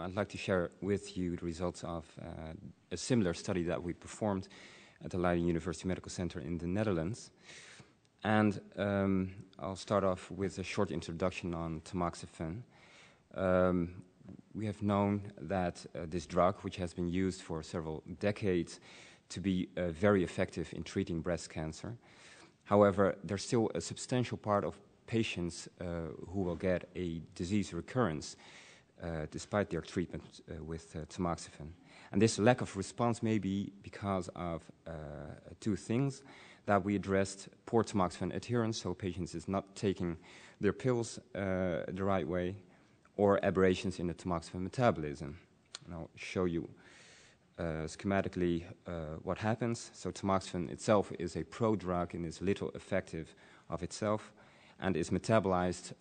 I'd like to share with you the results of a similar study that we performed at the Leiden University Medical Center in the Netherlands. And I'll start off with a short introduction on tamoxifen. We have known that this drug, which has been used for several decades, to be very effective in treating breast cancer. However, there's still a substantial part of patients who will get a disease recurrence despite their treatment with tamoxifen. And this lack of response may be because of two things that we addressed: poor tamoxifen adherence, so patients is not taking their pills the right way, or aberrations in the tamoxifen metabolism. And I'll show you schematically what happens. So tamoxifen itself is a prodrug and is little effective of itself, and is metabolized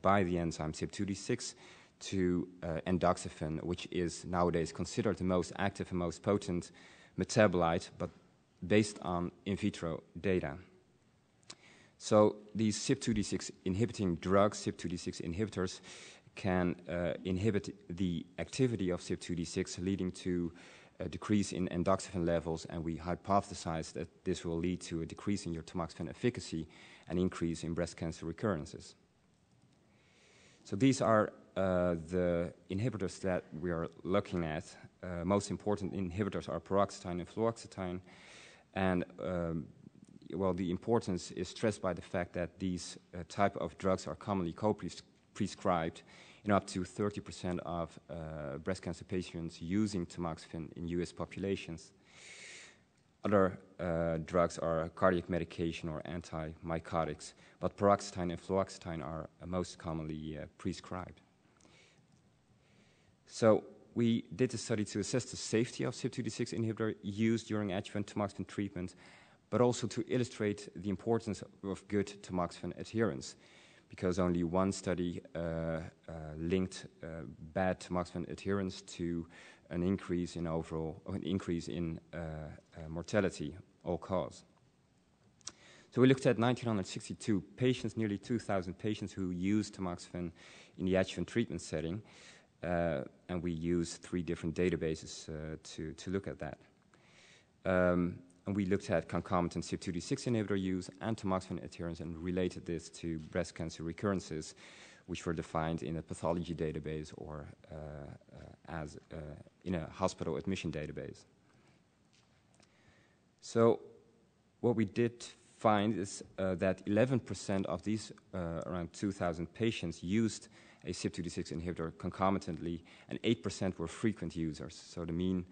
by the enzyme CYP2D6 to endoxifen, which is nowadays considered the most active and most potent metabolite, but based on in vitro data. So these CYP2D6 inhibiting drugs, CYP2D6 inhibitors, can inhibit the activity of CYP2D6, leading to a decrease in endoxifen levels, and we hypothesize that this will lead to a decrease in your tamoxifen efficacy and increase in breast cancer recurrences. So these are the inhibitors that we are looking at. Most important inhibitors are paroxetine and fluoxetine, and well, the importance is stressed by the fact that these type of drugs are commonly co-prescribed in up to 30% of breast cancer patients using tamoxifen in U.S. populations. Other drugs are cardiac medication or anti-mycotics, but paroxetine and fluoxetine are most commonly prescribed. So we did a study to assess the safety of CYP2D6 inhibitor used during adjuvant tamoxifen treatment, but also to illustrate the importance of good tamoxifen adherence, because only one study linked bad tamoxifen adherence to an increase in overall, or an increase in mortality, all cause. So we looked at 1,962 patients, nearly 2,000 patients who used tamoxifen in the adjuvant treatment setting, and we used 3 different databases to look at that. And we looked at concomitant CYP2D6 inhibitor use and tamoxifen adherence and related this to breast cancer recurrences, which were defined in a pathology database or in a hospital admission database. So what we did find is that 11% of these around 2,000 patients used a CYP2D6 inhibitor concomitantly, and 8% were frequent users. So the mean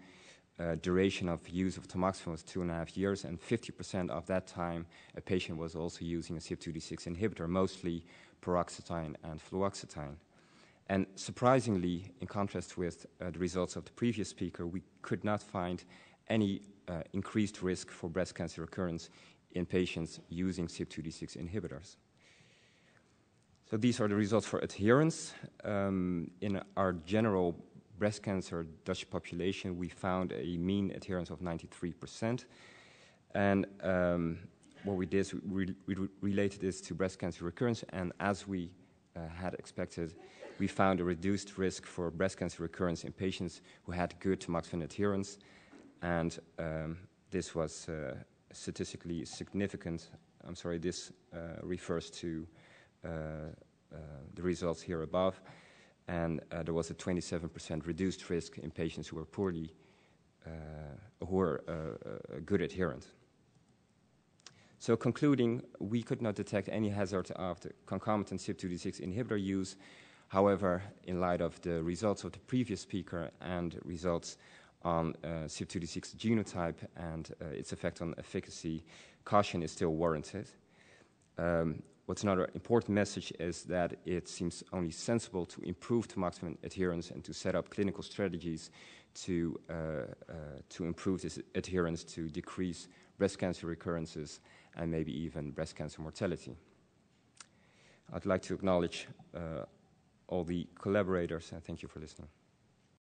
duration of use of tamoxifen was 2.5 years, and 50% of that time a patient was also using a CYP2D6 inhibitor, mostly paroxetine and fluoxetine. And surprisingly, in contrast with the results of the previous speaker, we could not find any increased risk for breast cancer recurrence in patients using CYP2D6 inhibitors. So these are the results for adherence. In our general breast cancer Dutch population, we found a mean adherence of 93%. And what we did is we related this to breast cancer recurrence, and as we had expected, we found a reduced risk for breast cancer recurrence in patients who had good tamoxifen adherence, and this was statistically significant. I'm sorry, this refers to the results here above. And there was a 27% reduced risk in patients who were poorly, good adherent. So concluding, we could not detect any hazard of the concomitant CYP2D6 inhibitor use. However, in light of the results of the previous speaker and results on CYP2D6 genotype and its effect on efficacy, caution is still warranted. What's another important message is that it seems only sensible to improve tamoxifen adherence and to set up clinical strategies to improve this adherence, to decrease breast cancer recurrences and maybe even breast cancer mortality. I'd like to acknowledge all the collaborators, and thank you for listening.